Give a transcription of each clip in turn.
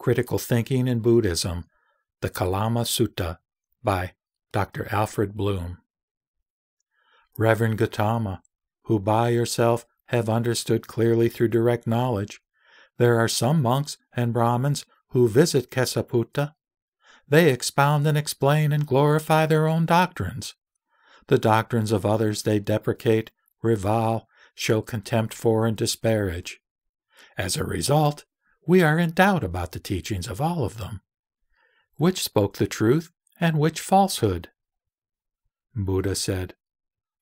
Critical Thinking in Buddhism, The Kalama Sutta by Dr. Alfred Bloom. Reverend Gautama, who by yourself have understood clearly through direct knowledge, there are some monks and Brahmins who visit Kesaputta. They expound and explain and glorify their own doctrines. The doctrines of others they deprecate, revile, show contempt for, and disparage. As a result, we are in doubt about the teachings of all of them. Which spoke the truth and which falsehood? Buddha said,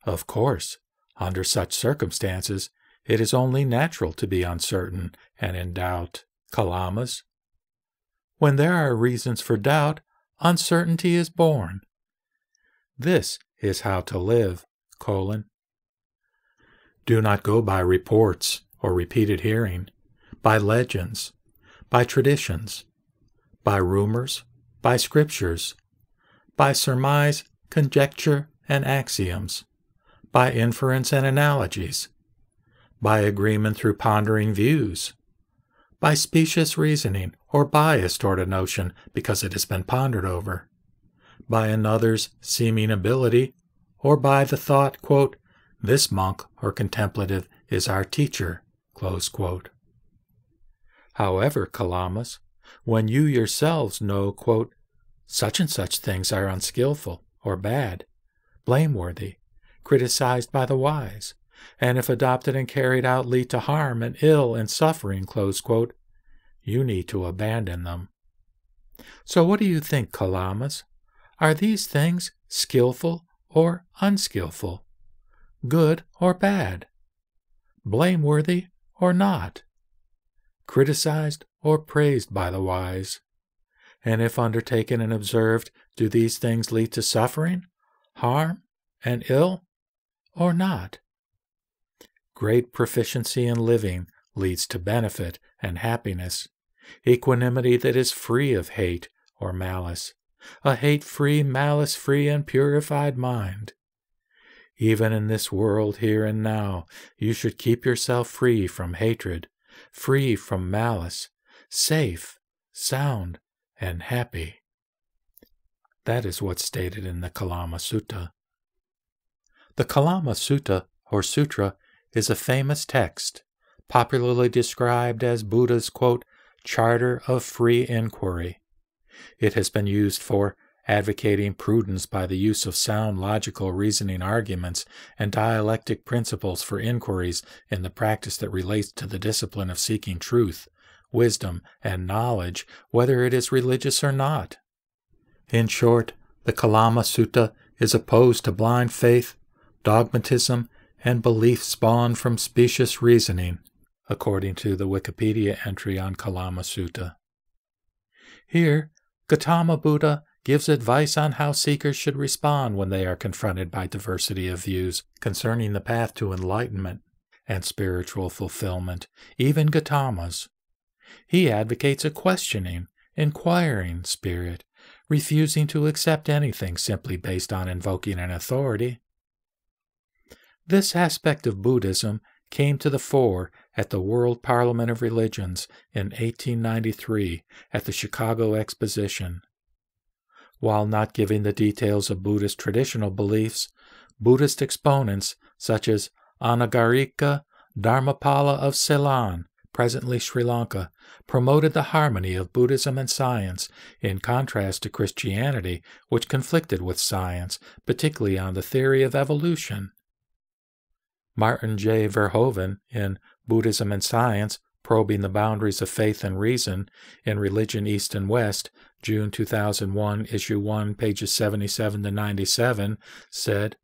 "Of course, under such circumstances, it is only natural to be uncertain and in doubt, Kalamas. When there are reasons for doubt, uncertainty is born. This is how to live, : Do not go by reports or repeated hearing, by legends, by traditions, by rumors, by scriptures, by surmise, conjecture, and axioms, by inference and analogies, by agreement through pondering views, by specious reasoning or bias toward a notion because it has been pondered over, by another's seeming ability, or by the thought, : this monk or contemplative is our teacher, : However, Kalamas, when you yourselves know, : such and such things are unskillful or bad, blameworthy, criticized by the wise, and if adopted and carried out lead to harm and ill and suffering, : you need to abandon them. So what do you think, Kalamas? Are these things skillful or unskillful? Good or bad? Blameworthy or not? Criticized or praised by the wise? And if undertaken and observed, do these things lead to suffering, harm, and ill, or not? Great proficiency in living leads to benefit and happiness, equanimity that is free of hate or malice, a hate-free, malice-free, and purified mind. Even in this world here and now, you should keep yourself free from hatred, free from malice, safe, sound, and happy. That is what's stated in the Kalama Sutta. The Kalama Sutta, or Sutra, is a famous text, popularly described as Buddha's, : charter of free inquiry. It has been used for advocating prudence by the use of sound logical reasoning arguments and dialectic principles for inquiries in the practice that relates to the discipline of seeking truth, wisdom, and knowledge, whether it is religious or not. In short, the Kalama Sutta is opposed to blind faith, dogmatism, and belief spawned from specious reasoning, according to the Wikipedia entry on Kalama Sutta. Here, Gautama Buddha gives advice on how seekers should respond when they are confronted by diversity of views concerning the path to enlightenment and spiritual fulfillment, even Gautama's. He advocates a questioning, inquiring spirit, refusing to accept anything simply based on invoking an authority. This aspect of Buddhism came to the fore at the World Parliament of Religions in 1893 at the Chicago Exposition. While not giving the details of Buddhist traditional beliefs, Buddhist exponents such as Anagarika Dharmapala of Ceylon, presently Sri Lanka, promoted the harmony of Buddhism and science in contrast to Christianity, which conflicted with science, particularly on the theory of evolution. Martin J. Verhoeven, in Buddhism and Science, Probing the Boundaries of Faith and Reason, in Religion East and West, June 2001, Issue 1, pages 77 to 97, said, :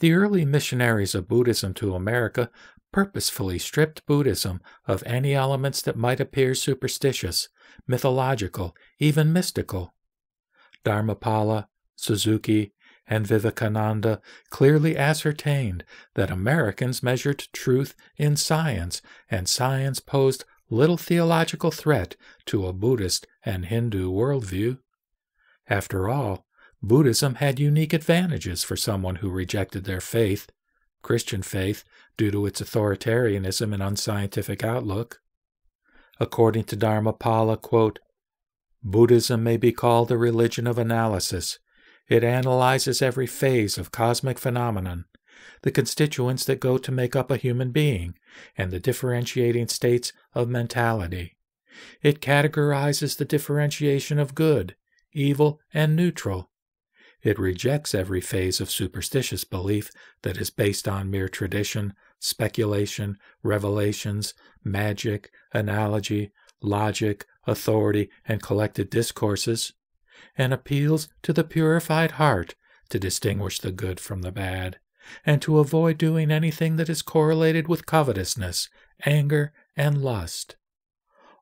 the early missionaries of Buddhism to America purposefully stripped Buddhism of any elements that might appear superstitious, mythological, even mystical. Dharmapala, Suzuki, and Vivekananda clearly ascertained that Americans measured truth in science, and science posed little theological threat to a Buddhist and Hindu worldview. After all, Buddhism had unique advantages for someone who rejected their faith, Christian faith, due to its authoritarianism and unscientific outlook. According to Dharmapala, quote, Buddhism may be called a religion of analysis. It analyzes every phase of cosmic phenomenon, the constituents that go to make up a human being, and the differentiating states of mentality. It categorizes the differentiation of good, evil, and neutral. It rejects every phase of superstitious belief that is based on mere tradition, speculation, revelations, magic, analogy, logic, authority, and collected discourses, and appeals to the purified heart to distinguish the good from the bad, and to avoid doing anything that is correlated with covetousness, anger, and lust.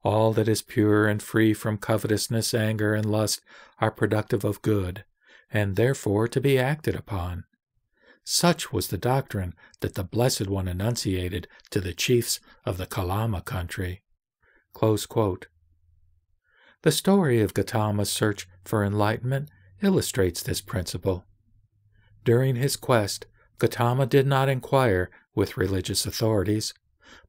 All that is pure and free from covetousness, anger, and lust are productive of good, and therefore to be acted upon. Such was the doctrine that the Blessed One enunciated to the chiefs of the Kalama country." Close quote. The story of Gautama's search for enlightenment illustrates this principle. During his quest, Gautama did not inquire with religious authorities,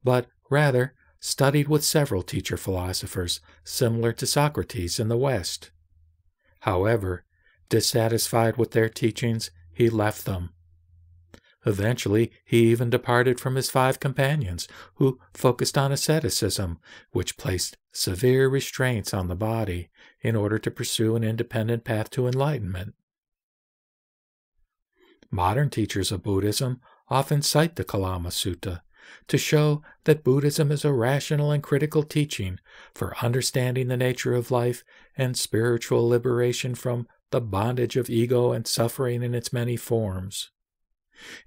but rather studied with several teacher philosophers similar to Socrates in the West. However, dissatisfied with their teachings, he left them. Eventually, he even departed from his 5 companions, who focused on asceticism, which placed severe restraints on the body in order to pursue an independent path to enlightenment. Modern teachers of Buddhism often cite the Kalama Sutta to show that Buddhism is a rational and critical teaching for understanding the nature of life and spiritual liberation from the bondage of ego and suffering in its many forms.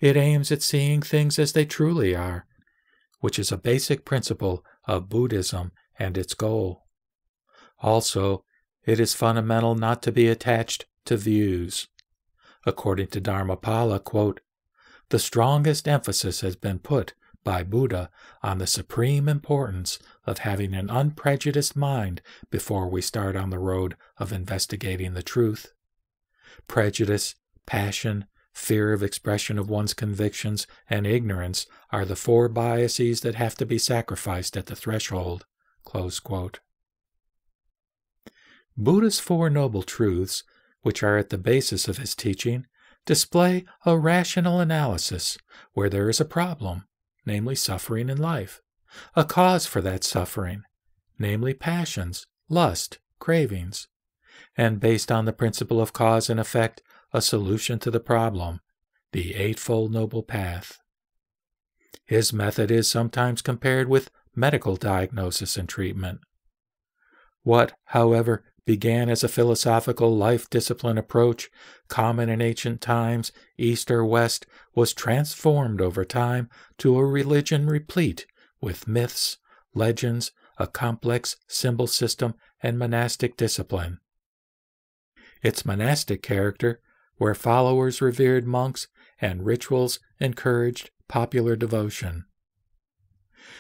It aims at seeing things as they truly are, which is a basic principle of Buddhism and its goal. Also, it is fundamental not to be attached to views. According to Dharmapala, quote, "The strongest emphasis has been put by Buddha on the supreme importance of having an unprejudiced mind before we start on the road of investigating the truth. Prejudice, passion, fear of expression of one's convictions, and ignorance are the 4 biases that have to be sacrificed at the threshold." Close quote. Buddha's 4 Noble Truths, which are at the basis of his teaching, display a rational analysis where there is a problem, namely suffering in life, a cause for that suffering, namely passions, lust, cravings, and based on the principle of cause and effect, a solution to the problem, the Eightfold Noble Path. His method is sometimes compared with medical diagnosis and treatment. What, however, began as a philosophical life discipline approach, common in ancient times, East or West, was transformed over time to a religion replete with myths, legends, a complex symbol system, and monastic discipline. Its monastic character, where followers revered monks and rituals encouraged popular devotion.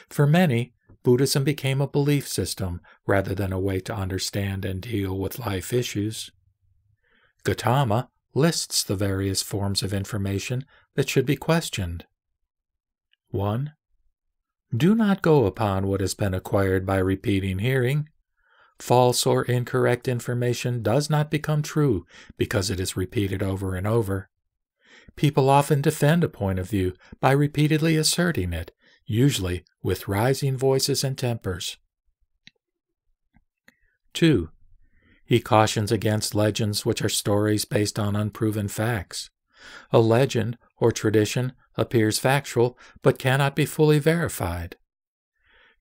For many, Buddhism became a belief system rather than a way to understand and deal with life issues. Gautama lists the various forms of information that should be questioned. 1. Do not go upon what has been acquired by repeating hearing. False or incorrect information does not become true because it is repeated over and over. People often defend a point of view by repeatedly asserting it, usually with rising voices and tempers. 2. He cautions against legends which are stories based on unproven facts. A legend or tradition appears factual but cannot be fully verified.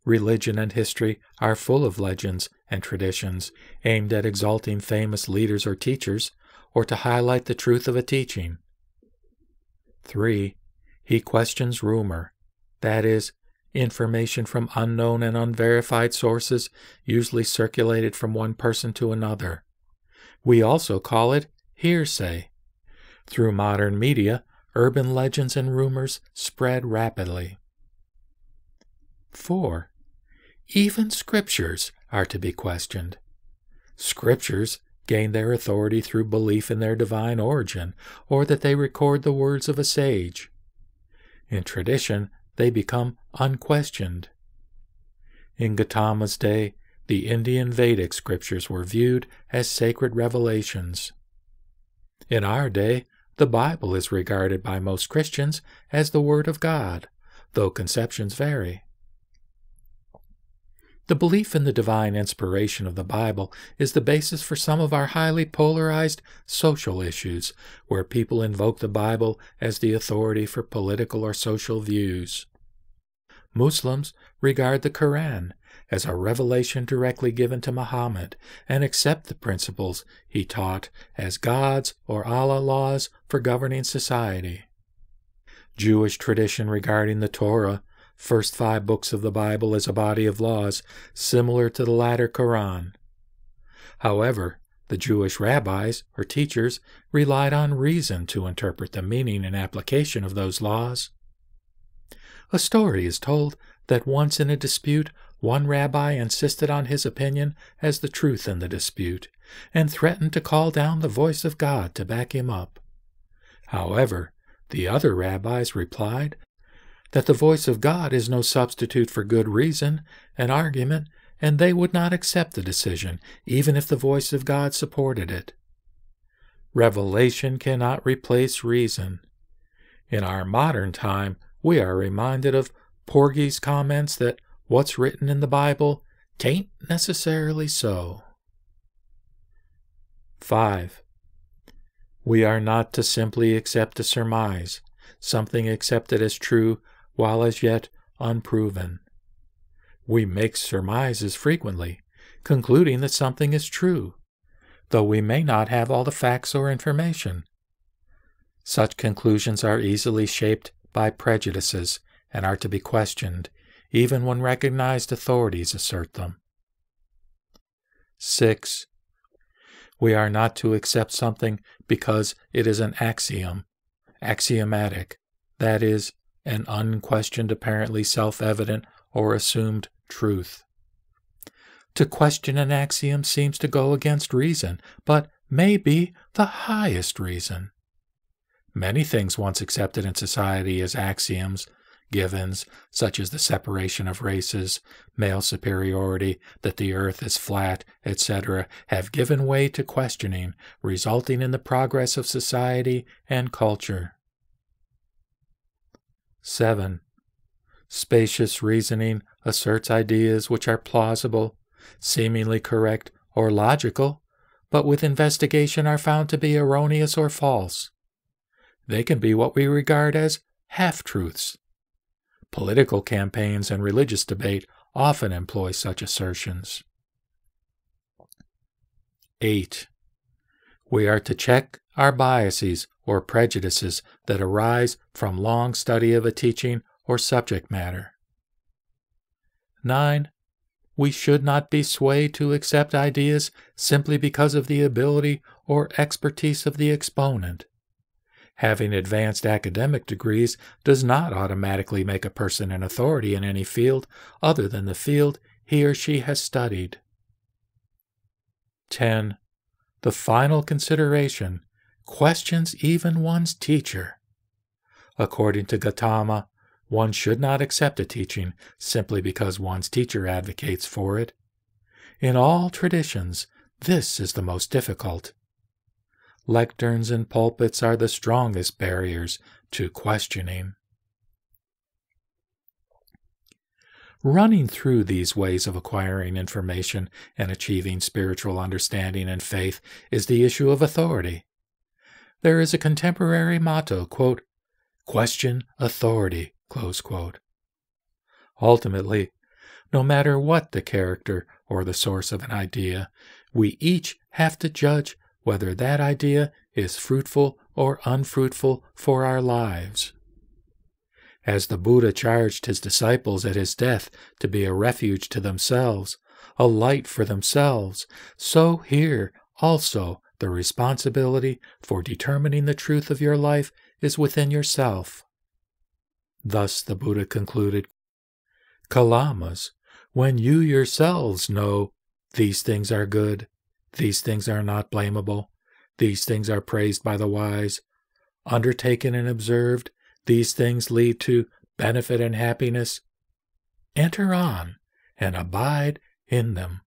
Religion and history are full of legends and traditions aimed at exalting famous leaders or teachers, or to highlight the truth of a teaching. 3. He questions rumor. That is, information from unknown and unverified sources, usually circulated from one person to another. We also call it hearsay. Through modern media, urban legends and rumors spread rapidly. 4. Even scriptures are to be questioned. Scriptures gain their authority through belief in their divine origin, or that they record the words of a sage. In tradition, they become unquestioned. In Gautama's day, the Indian Vedic scriptures were viewed as sacred revelations. In our day, the Bible is regarded by most Christians as the Word of God, though conceptions vary. The belief in the divine inspiration of the Bible is the basis for some of our highly polarized social issues, where people invoke the Bible as the authority for political or social views. Muslims regard the Quran as a revelation directly given to Muhammad and accept the principles he taught as God's or Allah laws for governing society. Jewish tradition regarding the Torah, first five books of the Bible, as a body of laws similar to the latter Quran. However, the Jewish rabbis or teachers relied on reason to interpret the meaning and application of those laws. A story is told that once in a dispute, one rabbi insisted on his opinion as the truth in the dispute and threatened to call down the voice of God to back him up. However, the other rabbis replied that the voice of God is no substitute for good reason and argument, and they would not accept the decision, even if the voice of God supported it. Revelation cannot replace reason. In our modern time, we are reminded of Porgy's comments that what's written in the Bible tain't necessarily so. 5. We are not to simply accept a surmise, something accepted as true while as yet unproven. We make surmises frequently, concluding that something is true, though we may not have all the facts or information. Such conclusions are easily shaped by prejudices and are to be questioned, even when recognized authorities assert them. 6. We are not to accept something because it is an axiom, axiomatic, that is, an unquestioned, apparently self-evident or assumed truth. To question an axiom seems to go against reason, but may be the highest reason. Many things once accepted in society as axioms, givens, such as the separation of races, male superiority, that the earth is flat, etc., have given way to questioning, resulting in the progress of society and culture. 7. Spacious reasoning asserts ideas which are plausible, seemingly correct, or logical, but with investigation are found to be erroneous or false. They can be what we regard as half-truths. Political campaigns and religious debate often employ such assertions. 8. We are to check our biases or prejudices that arise from long study of a teaching or subject matter. 9. We should not be swayed to accept ideas simply because of the ability or expertise of the exponent. Having advanced academic degrees does not automatically make a person an authority in any field other than the field he or she has studied. 10. The final consideration questions even one's teacher. According to Gautama, one should not accept a teaching simply because one's teacher advocates for it. In all traditions, this is the most difficult. Lecterns and pulpits are the strongest barriers to questioning. Running through these ways of acquiring information and achieving spiritual understanding and faith is the issue of authority. There is a contemporary motto, quote, "Question authority," close quote. Ultimately, no matter what the character or the source of an idea, we each have to judge whether that idea is fruitful or unfruitful for our lives. As the Buddha charged his disciples at his death to be a refuge to themselves, a light for themselves, so here also the responsibility for determining the truth of your life is within yourself. Thus the Buddha concluded, "Kalamas, when you yourselves know these things are good, these things are not blamable, these things are praised by the wise, undertaken and observed, these things lead to benefit and happiness. Enter on and abide in them.